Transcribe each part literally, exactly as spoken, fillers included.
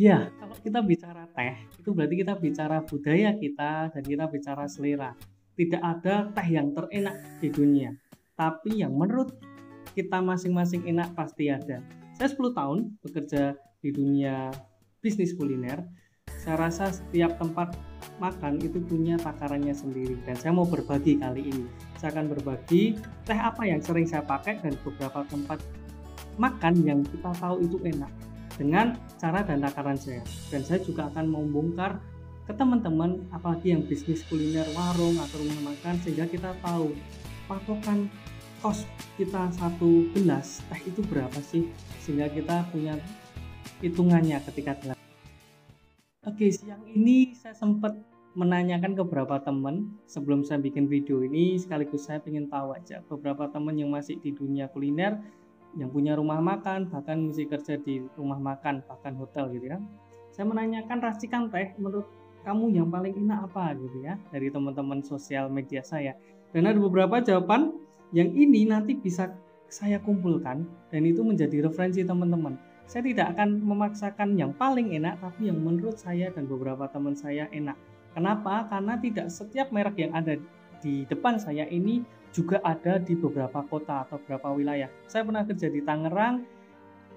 Ya, kalau kita bicara teh, itu berarti kita bicara budaya kita dan kita bicara selera. Tidak ada teh yang terenak di dunia, tapi yang menurut kita masing-masing enak pasti ada. Saya sepuluh tahun bekerja di dunia bisnis kuliner. Saya rasa setiap tempat makan itu punya takarannya sendiri, dan saya mau berbagi kali ini. Saya akan berbagi teh apa yang sering saya pakai dan beberapa tempat makan yang kita tahu itu enak dengan cara dan takaran saya. Dan saya juga akan membongkar ke teman-teman, apalagi yang bisnis kuliner, warung atau rumah makan, sehingga kita tahu patokan kos kita satu gelas teh itu berapa sih, sehingga kita punya hitungannya ketika gelas. Oke, siang ini saya sempat menanyakan ke beberapa teman sebelum saya bikin video ini, sekaligus saya ingin tahu aja beberapa teman yang masih di dunia kuliner, yang punya rumah makan, bahkan masih kerja di rumah makan, bahkan hotel gitu ya. Saya menanyakan racikan teh menurut kamu yang paling enak apa gitu ya, dari teman-teman sosial media saya. Dan ada beberapa jawaban yang ini nanti bisa saya kumpulkan dan itu menjadi referensi teman-teman. Saya tidak akan memaksakan yang paling enak, tapi yang menurut saya dan beberapa teman saya enak. Kenapa? Karena tidak setiap merek yang ada di depan saya ini juga ada di beberapa kota atau beberapa wilayah. Saya pernah kerja di Tangerang,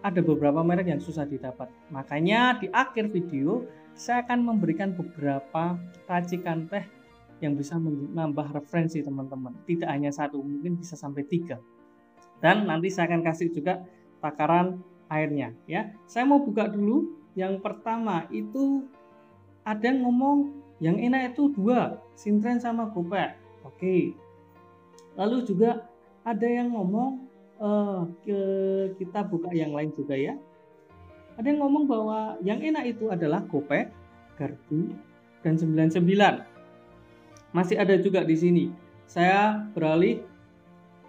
ada beberapa merek yang susah didapat. Makanya di akhir video saya akan memberikan beberapa racikan teh yang bisa menambah referensi teman-teman. Tidak hanya satu, mungkin bisa sampai tiga. Dan nanti saya akan kasih juga takaran airnya ya. Saya mau buka dulu. Yang pertama itu ada yang ngomong yang enak itu dua, Sintren sama Gopek. Oke. Lalu juga ada yang ngomong eh, ke, kita buka yang lain juga ya. Ada yang ngomong bahwa yang enak itu adalah Gopek, Gardu, dan sembilan puluh sembilan. Masih ada juga di sini. Saya beralih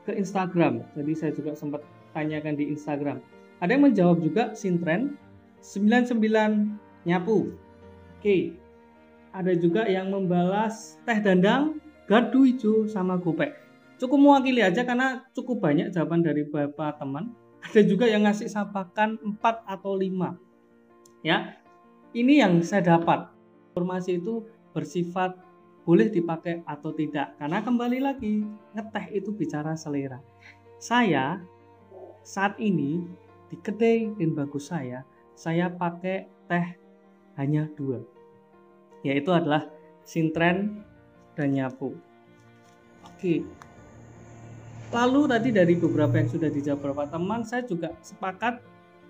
ke Instagram. Jadi saya juga sempat tanyakan di Instagram. Ada yang menjawab juga Sintren, sembilan puluh sembilan Nyapu. Oke. Ada juga yang membalas teh dandang, Gardu hijau sama Gopek. Cukup mewakili aja karena cukup banyak jawaban dari beberapa teman. Ada juga yang ngasih sapakan empat atau lima. Ya. Ini yang saya dapat. Informasi itu bersifat boleh dipakai atau tidak, karena kembali lagi ngeteh itu bicara selera. Saya saat ini di kedai dan bagus saya saya pakai teh hanya dua, yaitu adalah Sintren dan Nyapu. Oke, lalu tadi dari beberapa yang sudah dijawab beberapa teman, saya juga sepakat.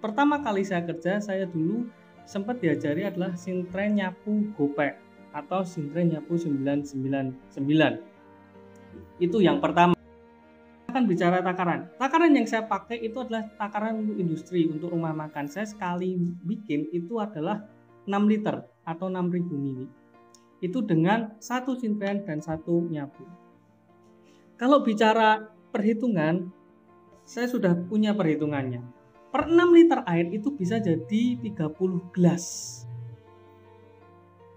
Pertama kali saya kerja, saya dulu sempat diajari adalah Sintren, Nyapu, Gopek, atau Sintren, Nyapu, sembilan sembilan sembilan. Itu yang pertama. Kita akan bicara takaran. Takaran yang saya pakai itu adalah takaran untuk industri, untuk rumah makan. Saya sekali bikin itu adalah enam liter atau enam ribu mili. Itu dengan satu Sintren dan satu Nyapu. Kalau bicara perhitungan, saya sudah punya perhitungannya. Per enam liter air itu bisa jadi tiga puluh gelas.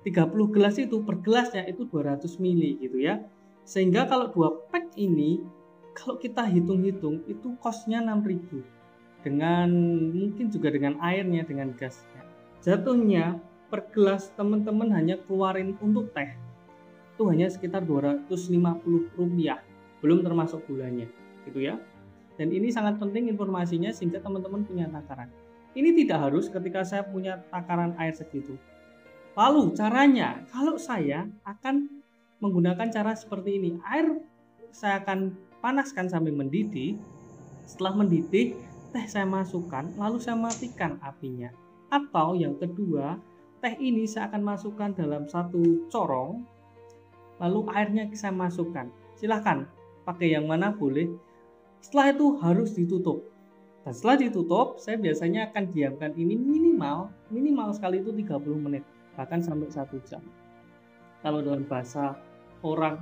tiga puluh gelas itu per gelasnya itu dua ratus mili gitu ya. Sehingga kalau dua pack ini, kalau kita hitung-hitung itu kosnya enam ribu. Dengan mungkin juga dengan airnya, dengan gasnya. Jatuhnya per gelas teman-teman hanya keluarin untuk teh itu hanya sekitar dua ratus lima puluh rupiah. Belum termasuk gulanya gitu ya. Dan ini sangat penting informasinya sehingga teman-teman punya takaran. Ini tidak harus ketika saya punya takaran air segitu. Lalu caranya, kalau saya akan menggunakan cara seperti ini. Air saya akan panaskan sampai mendidih. Setelah mendidih, teh saya masukkan, lalu saya matikan apinya. Atau yang kedua, teh ini saya akan masukkan dalam satu corong, lalu airnya saya masukkan. Silahkan pakai yang mana boleh. Setelah itu harus ditutup. Dan setelah ditutup, saya biasanya akan diamkan ini minimal, minimal sekali itu tiga puluh menit. Bahkan sampai satu jam. Kalau dalam bahasa orang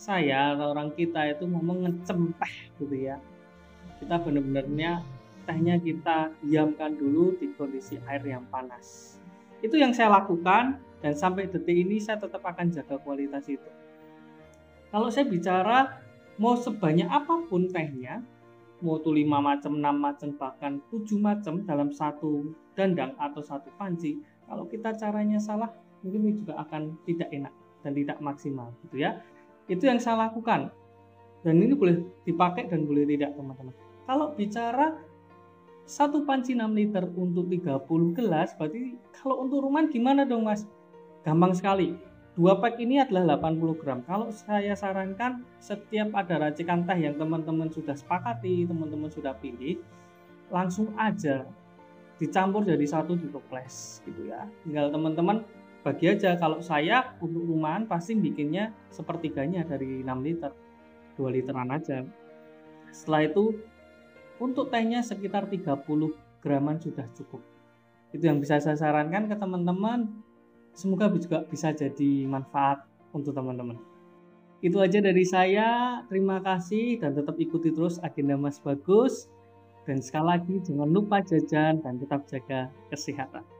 saya, orang kita itu ngomong ngecempeh gitu ya. Kita bener-benernya tehnya kita diamkan dulu di kondisi air yang panas. Itu yang saya lakukan dan sampai detik ini saya tetap akan jaga kualitas itu. Kalau saya bicara mau sebanyak apapun tehnya, mau tuh lima macam, enam macam, bahkan tujuh macam dalam satu dandang atau satu panci, Kalau kita caranya salah, mungkin juga akan tidak enak dan tidak maksimal, gitu ya. Itu yang saya lakukan. Dan ini boleh dipakai dan boleh tidak, teman-teman. Kalau bicara satu panci enam liter untuk tiga puluh gelas, berarti kalau untuk rumahan gimana dong, Mas? Gampang sekali. Dua pack ini adalah delapan puluh gram. Kalau saya sarankan, setiap ada racikan teh yang teman-teman sudah sepakati, teman-teman sudah pilih, langsung aja dicampur jadi satu di toples, gitu ya. Tinggal teman-teman bagi aja. Kalau saya untuk rumahan pasti bikinnya sepertiganya dari enam liter, dua literan aja. Setelah itu untuk tehnya sekitar tiga puluh graman sudah cukup. Itu yang bisa saya sarankan ke teman-teman. Semoga juga bisa jadi manfaat untuk teman-teman. Itu aja dari saya. Terima kasih dan tetap ikuti terus agenda Mas Bagoes. Dan sekali lagi jangan lupa jajan dan tetap jaga kesehatan.